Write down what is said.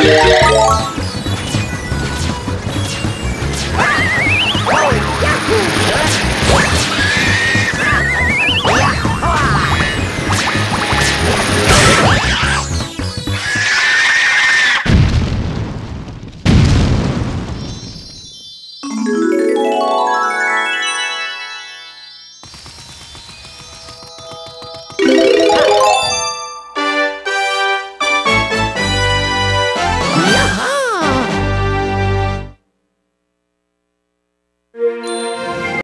Yeah.